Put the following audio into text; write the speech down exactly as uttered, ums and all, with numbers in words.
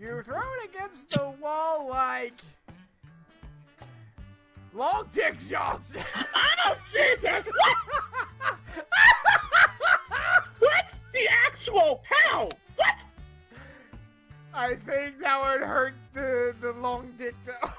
You throw it against the wall like long dick Johnson. I don't see this. What? What the actual hell? What? I think that would hurt the the long dick though.